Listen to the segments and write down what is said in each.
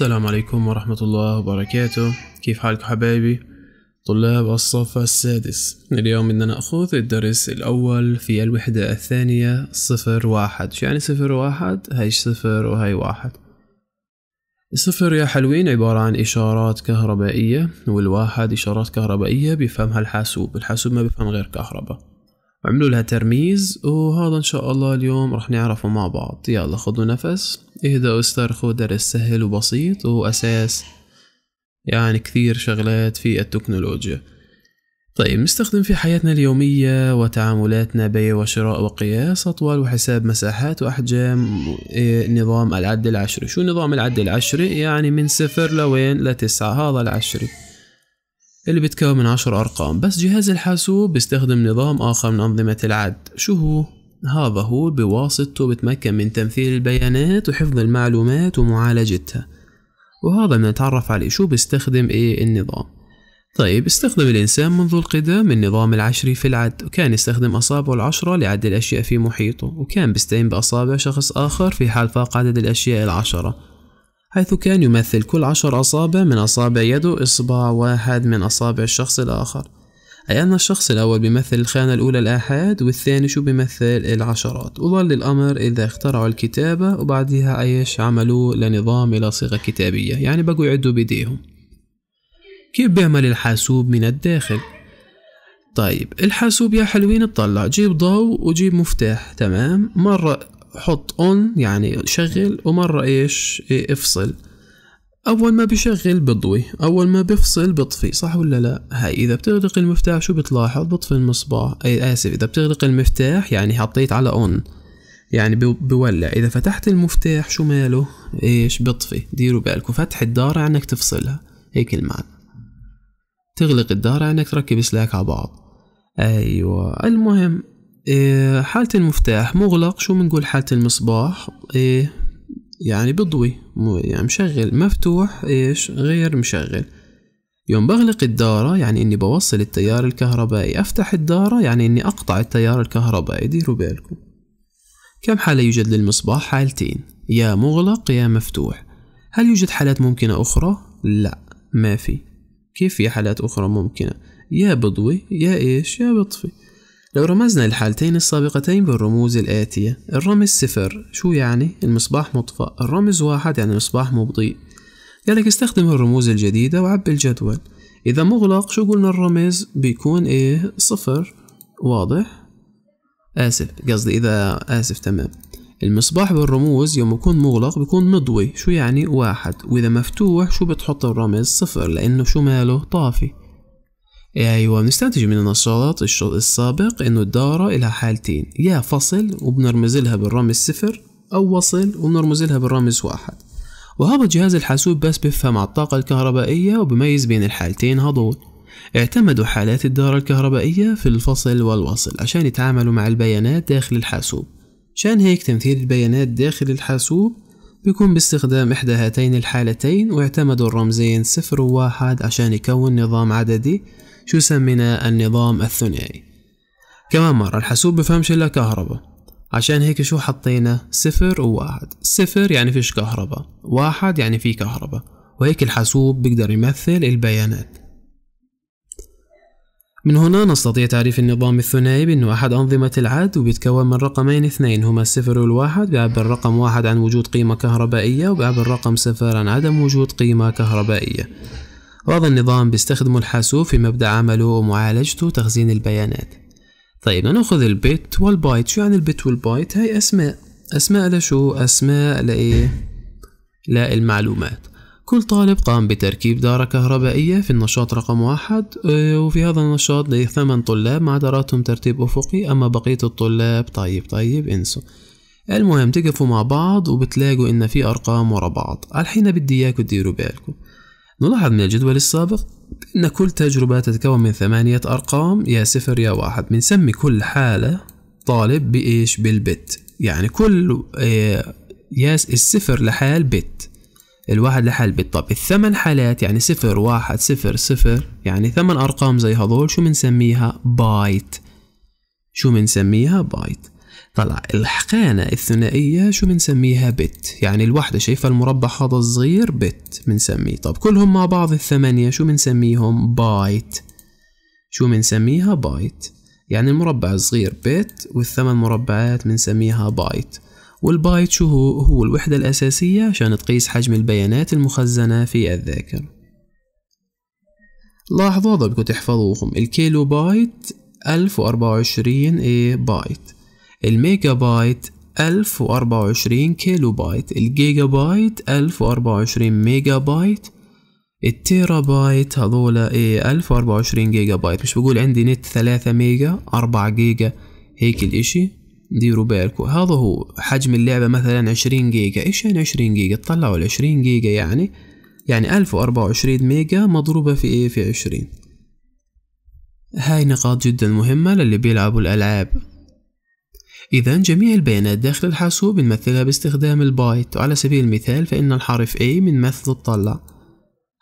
السلام عليكم ورحمة الله وبركاته. كيف حالكم حبايبي طلاب الصف السادس؟ اليوم بدنا نأخذ الدرس الأول في الوحدة الثانية 0-1. شو يعني 0-1؟ هاي 0 وهي 1. الصفر يا حلوين عبارة عن إشارات كهربائية، والواحد إشارات كهربائية بيفهمها الحاسوب، الحاسوب ما بيفهم غير كهرباء، وعملوا لها ترميز، وهذا إن شاء الله اليوم رح نعرفه مع بعض. يلا خذوا نفس، اهدأوا واسترخوا، درس سهل وبسيط وأساس يعني كثير شغلات في التكنولوجيا. طيب نستخدم في حياتنا اليومية وتعاملاتنا بيع وشراء وقياس أطوال وحساب مساحات وأحجام. نظام العد العشري، شو نظام العد العشري؟ يعني من 0 لوين؟ ل9. هذا العشري اللي بتكون من 10 أرقام، بس جهاز الحاسوب بيستخدم نظام آخر من أنظمة العد. شو هو؟ هذا هو بواسطته بتمكن من تمثيل البيانات وحفظ المعلومات ومعالجتها، وهذا بنتعرف عليه شو بيستخدم ايه النظام. طيب استخدم الإنسان منذ القدم النظام العشري في العد، وكان يستخدم أصابعه العشرة لعد الأشياء في محيطه، وكان بيستعين بأصابع شخص آخر في حال فاق عدد الأشياء ال10، حيث كان يمثل كل 10 أصابع من أصابع يده إصبع واحد من أصابع الشخص الآخر، أي أن الشخص الأول بيمثل الخانة الأولى الآحاد، والثاني شو بيمثل؟ العشرات. وظل الأمر إذا اخترعوا الكتابة، وبعدها أيش عملوا لنظام إلى صيغة كتابية، يعني بقوا يعدوا بإيديهم. كيف بيعمل الحاسوب من الداخل؟ طيب الحاسوب يا حلوين اطلع، جيب ضوء وجيب مفتاح، تمام؟ مرة حط اون يعني شغل، ومرة ايش؟ افصل. اول ما بشغل بضوي، اول ما بفصل بطفي، صح ولا لا؟ هاي اذا بتغلق المفتاح شو بتلاحظ؟ بطفي المصباح، اي اسف اذا بتغلق المفتاح يعني حطيت على اون يعني بولع، اذا فتحت المفتاح شو ماله؟ ايش؟ بطفي. ديروا بالكم، فتح الدار عنك تفصلها، هيك المعنى، تغلق الدار عنك تركب سلاك على بعض. ايوه المهم حالة المفتاح مغلق شو بنقول حالة المصباح؟ يعني بضوي يعني مشغل، مفتوح ايش؟ غير مشغل. يوم بغلق الدارة يعني اني بوصل التيار الكهربائي، افتح الدارة يعني اني اقطع التيار الكهربائي. ديروا بالكم، كم حالة يوجد للمصباح؟ حالتين، يا مغلق يا مفتوح. هل يوجد حالات ممكنة اخرى؟ لا ما في. كيف في حالات أخرى ممكنة؟ يا بضوي يا إيش؟ يا بطفي. لو رمزنا الحالتين السابقتين بالرموز الآتية، الرمز 0 شو يعني؟ المصباح مطفأ، الرمز 1 يعني المصباح مضيء. قالك استخدم الرموز الجديدة وعب الجدول، إذا مغلق شو قلنا الرمز؟ بيكون إيه؟ 0. واضح؟ آسف قصدي إذا آسف تمام. المصباح بالرموز يوم يكون مغلق بيكون مضوي، شو يعني؟ 1، وإذا مفتوح شو بتحط الرمز؟ 0، لأنه شو ماله؟ طافي. أيوة بنستنتج من النشاط السابق إنه الدارة إلها حالتين، يا فصل وبنرمز لها بالرمز 0، أو وصل وبنرمز لها بالرمز 1. وهذا جهاز الحاسوب بس بيفهم على الطاقة الكهربائية وبميز بين الحالتين هذول. اعتمدوا حالات الدارة الكهربائية في الفصل والوصل عشان يتعاملوا مع البيانات داخل الحاسوب، عشان هيك تمثيل البيانات داخل الحاسوب بيكون باستخدام إحدى هاتين الحالتين، واعتمدوا الرمزين 0 و1 عشان يكون نظام عددي شو سمينا؟ النظام الثنائي. كمان مرة الحاسوب بفهمش إلا كهرباء، عشان هيك شو حطينا؟ 0 و1. 0 يعني فيش كهرباء، 1 يعني في كهرباء، وهيك الحاسوب بيقدر يمثل البيانات. من هنا نستطيع تعريف النظام الثنائي بأنه أحد أنظمة العد، وبيتكون من رقمين اثنين هما 0 والواحد، بيعبر الرقم 1 عن وجود قيمة كهربائية، وبيعبر الرقم 0 عن عدم وجود قيمة كهربائية. وهذا النظام بيستخدمه الحاسوب في مبدأ عمله ومعالجته وتخزين البيانات. طيب نأخذ البت والبايت، شو يعني البت والبايت؟ هاي أسماء، أسماء لشو؟ أسماء لإيه؟ للمعلومات. كل طالب قام بتركيب دارة كهربائية في النشاط رقم 1، وفي هذا النشاط لديه 8 طلاب مع داراتهم ترتيب أفقي، أما بقية الطلاب طيب انسوا. المهم تقفوا مع بعض وبتلاقوا إن في أرقام ورا بعض، الحين بدي إياكم تديروا بالكم. نلاحظ من الجدول السابق إن كل تجربة تتكون من 8 أرقام، يا 0 يا 1. بنسمي كل حالة طالب بإيش؟ بالبت، يعني كل الصفر لحال بت، الواحد لحال بت. طب ال8 حالات يعني 0 1 0 0 يعني 8 أرقام زي هذول، شو بنسميها؟ بايت. طلع الحقانة الثنائية شو بنسميها؟ بت. يعني الوحدة شايفة المربع هذا الصغير بت بنسميه. طب كلهم مع بعض ال8 شو بنسميهم؟ بايت. شو بنسميها؟ بايت. يعني المربع الصغير بت وال8 مربعات بنسميها بايت. والبايت شو هو؟ هو الوحدة الأساسية عشان تقيس حجم البيانات المخزنة في الذاكرة. لاحظوا هذا بدكم تحفظوهم، الكيلو بايت 1024 بايت، الميجا بايت 1024 كيلو بايت، الجيجا بايت 1024 ميجا بايت، التيرا بايت هذول 1024 جيجا بايت. مش بقول عندي نت 3 ميجا 4 جيجا هيك الاشي، ديروا بالكم. هذا هو حجم اللعبة مثلا 20 جيجا، ايش يعني 20 جيجا؟ طلعوا ال 20 جيجا يعني 1024 ميجا مضروبة في في 20. هاي نقاط جدا مهمة للي بيلعبوا الألعاب. إذا جميع البيانات داخل الحاسوب بنمثلها باستخدام البايت، وعلى سبيل المثال فإن الحرف A بنمثله بطلع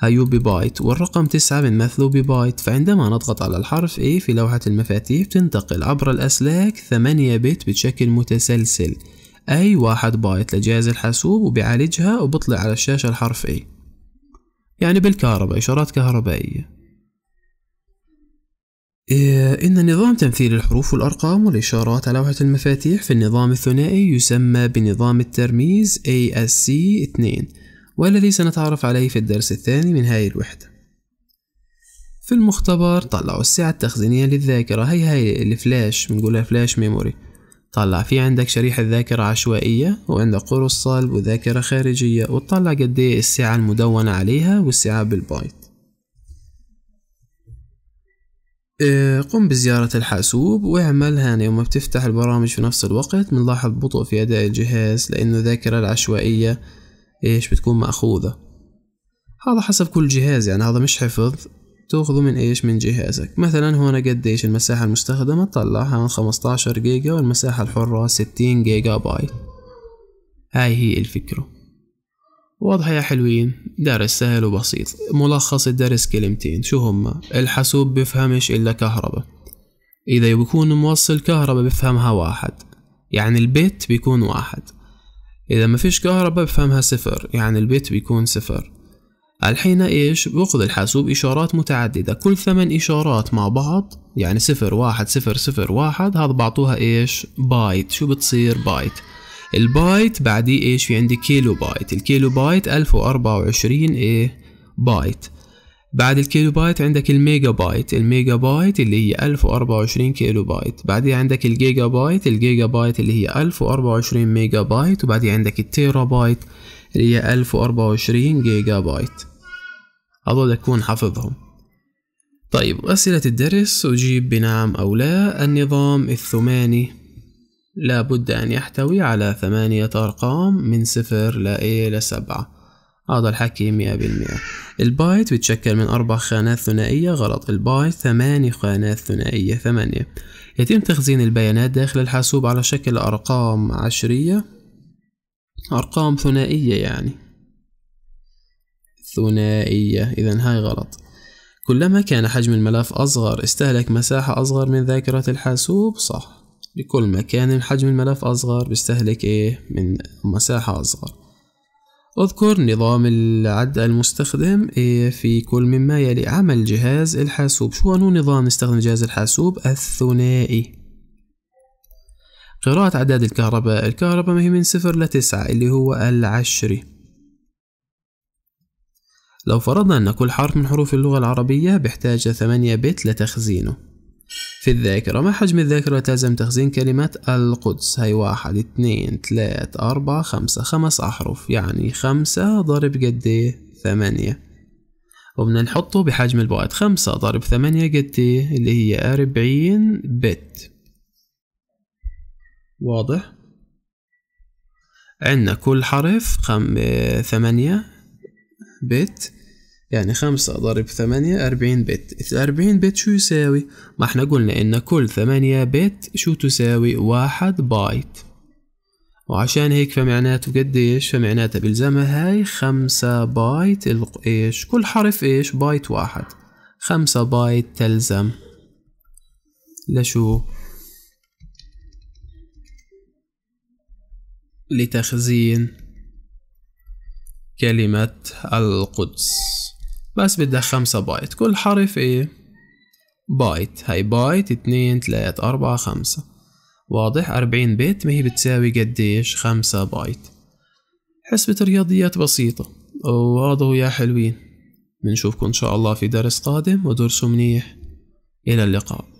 هيو ببايت، والرقم 9 بنمثله ببايت، فعندما نضغط على الحرف A في لوحة المفاتيح بتنتقل عبر الأسلاك 8 بت بشكل متسلسل، أي 1 بايت لجهاز الحاسوب، وبيعالجها وبطلع على الشاشة الحرف A، يعني بالكهرباء إشارات كهربائية. إن نظام تمثيل الحروف والأرقام والإشارات على لوحة المفاتيح في النظام الثنائي يسمى بنظام الترميز ASC2، والذي سنتعرف عليه في الدرس الثاني من هاي الوحدة. في المختبر طلعوا السعة التخزينية للذاكرة، هاي الفلاش بنقولها فلاش ميموري. طلع في عندك شريحة ذاكرة عشوائية، وعندك قرص صلب وذاكرة خارجية، وتطلع قد ايه السعة المدونة عليها والسعة بالبايت. قم بزيارة الحاسوب واعملها. يعني يوم بتفتح البرامج في نفس الوقت بنلاحظ بطء في أداء الجهاز، لأنه الذاكرة العشوائية ايش بتكون مأخوذة. هذا حسب كل جهاز، يعني هذا مش حفظ، تأخذه من ايش؟ من جهازك. مثلا هنا قد ايش المساحة المستخدمة؟ طلعها من 15 جيجا، والمساحة الحرة 60 جيجا بايت. هاي هي الفكرة. واضحة يا حلوين؟ درس سهل وبسيط. ملخص الدرس كلمتين، شو هما؟ الحاسوب بفهمش إلا كهرباء. إذا بيكون موصل كهرباء بفهمها 1، يعني البيت بيكون 1. إذا ما فيش كهرباء بفهمها 0، يعني البيت بيكون 0. الحين ايش بيأخذ الحاسوب؟ إشارات متعددة، كل 8 إشارات مع بعض، يعني 0 1 0 0 1، هذا بعطوها ايش؟ بايت. شو بتصير بايت؟ البايت بعديه ايش؟ في عندي كيلو بايت، الكيلو بايت 1024 بايت. بعد الكيلو بايت عندك الميجا بايت، الميجا بايت اللي هي 1024 كيلو بايت. بعديه عندك الجيجا بايت، الجيجا بايت اللي هي 1024 ميجا بايت. وبعديه عندك التيرا بايت اللي هي 1024 جيجا بايت. هذول تكون حفظهم. طيب أسئلة الدرس، أجيب بنعم أو لا. النظام الثماني لابد أن يحتوي على 8 أرقام من 0 ل7. هذا الحكي 100%. البايت بيتشكل من 4 خانات ثنائية. غلط، البايت 8 خانات ثنائية. 8. يتم تخزين البيانات داخل الحاسوب على شكل أرقام عشرية، أرقام ثنائية يعني ثنائية، إذن هاي غلط. كلما كان حجم الملف أصغر استهلك مساحة أصغر من ذاكرة الحاسوب، صح. لكل ما كان حجم الملف أصغر بيستهلك من مساحة أصغر. اذكر نظام العد المستخدم في كل مما يلي. عمل جهاز الحاسوب، شو أنو نظام نستخدم جهاز الحاسوب؟ الثنائي. قراءة أعداد الكهرباء، الكهرباء ما هي من 0 ل9 اللي هو العشري. لو فرضنا أن كل حرف من حروف اللغة العربية بيحتاج 8 بت لتخزينه في الذاكرة، ما حجم الذاكرة تلزم تخزين كلمة القدس؟ هاي 1 2 3 4 5، 5 أحرف، يعني 5 ضرب 8، وبنحطه بحجم البايت. 5 ضرب 8 اللي هي 40 بت. واضح؟ عندنا كل حرف 8 بت، يعني 5 ضرب 8 40 بت. 40 بت شو يساوي؟ ما احنا قلنا ان كل 8 بت شو تساوي؟ 1 بايت. وعشان هيك فمعناته قد ايش؟ فمعناته بلزمها هاي 5 بايت. ايش كل حرف؟ ايش؟ بايت 1. 5 بايت تلزم لشو؟ لتخزين كلمة القدس. بس بدها 5 بايت. كل حرف ايه؟ بايت. هاي بايت 2 3 4 5. واضح؟ 40 بت ما هي بتساوي قديش؟ 5 بايت. حسبة رياضيات بسيطة وهذا يا حلوين. بنشوفكم إن شاء الله في درس قادم ودرسوا منيح. إلى اللقاء.